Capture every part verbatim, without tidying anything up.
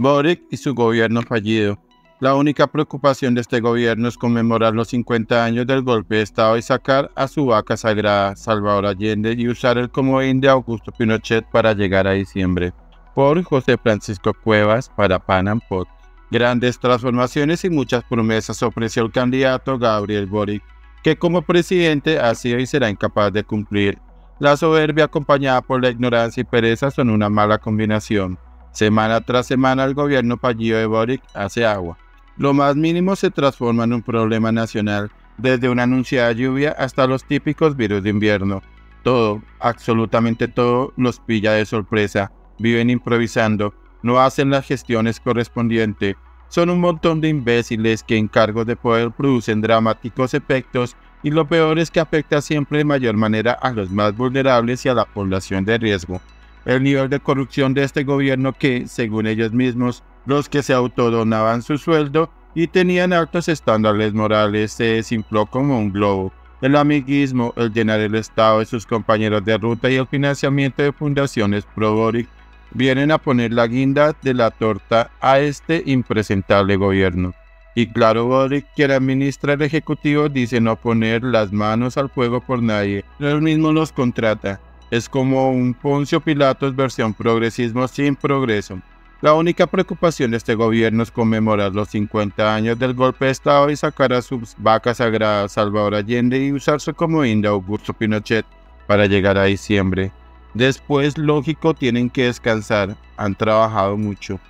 Boric y su gobierno fallido. La única preocupación de este gobierno es conmemorar los cincuenta años del golpe de Estado y sacar a su vaca sagrada, Salvador Allende, y usar el comodín de Augusto Pinochet para llegar a diciembre. Por José Francisco Cuevas, para Panam Post. Grandes transformaciones y muchas promesas ofreció el candidato Gabriel Boric, que como presidente ha sido y será incapaz de cumplir. La soberbia acompañada por la ignorancia y pereza son una mala combinación. Semana tras semana el gobierno fallido de Boric hace agua. Lo más mínimo se transforma en un problema nacional, desde una anunciada lluvia hasta los típicos virus de invierno. Todo, absolutamente todo, los pilla de sorpresa. Viven improvisando, no hacen las gestiones correspondientes. Son un montón de imbéciles que en cargos de poder producen dramáticos efectos y lo peor es que afecta siempre de mayor manera a los más vulnerables y a la población de riesgo. El nivel de corrupción de este gobierno que, según ellos mismos, los que se autodonaban su sueldo y tenían altos estándares morales, se desinfló como un globo. El amiguismo, el llenar el Estado de sus compañeros de ruta y el financiamiento de fundaciones pro-Boric vienen a poner la guinda de la torta a este impresentable gobierno. Y claro, Boric, quien administra el Ejecutivo, dice no poner las manos al fuego por nadie. Él mismo los contrata. Es como un Poncio Pilatos versión progresismo sin progreso. La única preocupación de este gobierno es conmemorar los cincuenta años del golpe de Estado y sacar a sus vacas sagradas Salvador Allende y usarse como comodín de Augusto Pinochet para llegar a diciembre. Después, lógico, tienen que descansar, han trabajado mucho.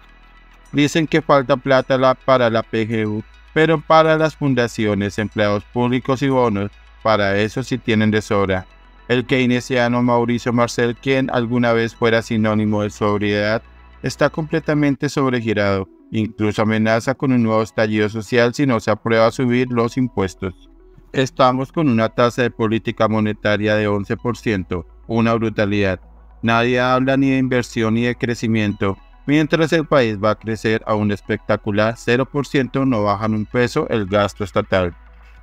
Dicen que falta plata para la P G U, pero para las fundaciones, empleados públicos y bonos, para eso sí tienen de sobra. El keynesiano Mauricio Marcel, quien alguna vez fuera sinónimo de sobriedad, está completamente sobregirado, incluso amenaza con un nuevo estallido social si no se aprueba a subir los impuestos. Estamos con una tasa de política monetaria de once por ciento, una brutalidad. Nadie habla ni de inversión ni de crecimiento. Mientras el país va a crecer a un espectacular cero por ciento, no bajan un peso el gasto estatal.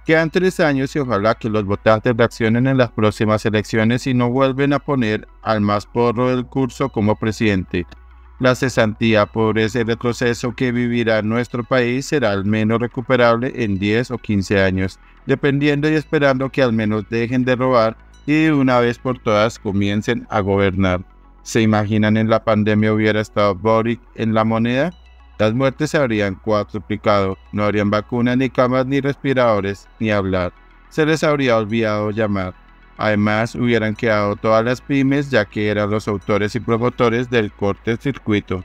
Quedan tres años y ojalá que los votantes reaccionen en las próximas elecciones y no vuelven a poner al más porro del curso como presidente. La cesantía, pobreza y retroceso que vivirá nuestro país será al menos recuperable en diez o quince años, dependiendo y esperando que al menos dejen de robar y de una vez por todas comiencen a gobernar. ¿Se imaginan en la pandemia hubiera estado Boric en la moneda? Las muertes se habrían cuatruplicado, no habrían vacunas, ni camas, ni respiradores, ni hablar. Se les habría olvidado llamar. Además, hubieran quedado todas las pymes, ya que eran los autores y promotores del cortocircuito.